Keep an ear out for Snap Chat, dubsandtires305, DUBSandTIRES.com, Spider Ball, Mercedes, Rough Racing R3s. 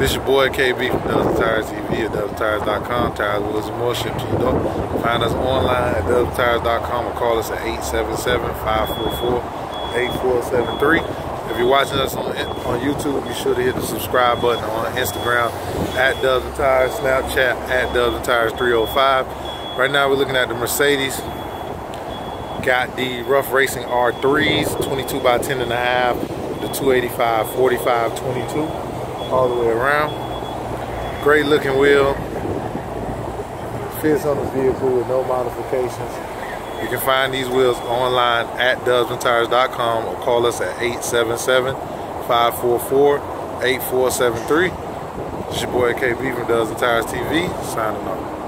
This your boy KB from Dubs and Tires TV at DUBSandTIRES.com. Tires, wheels, and more shipped to your door. Find us online at DUBSandTIRES.com or call us at 877-544-8473. If you're watching us on YouTube, be sure to hit the subscribe button. On Instagram at Dubs and Tires, Snapchat at Dubs and Tires 305. Right now we're looking at the Mercedes. Got the Rough Racing R3s, 22 by 10.5, the 285, 45, 22, all the way around. Great looking wheel. Fits on the vehicle with no modifications. You can find these wheels online at DUBSandTIRES.com or call us at 877-544-8473. It's your boy KB from Dubs and Tires TV, signing off.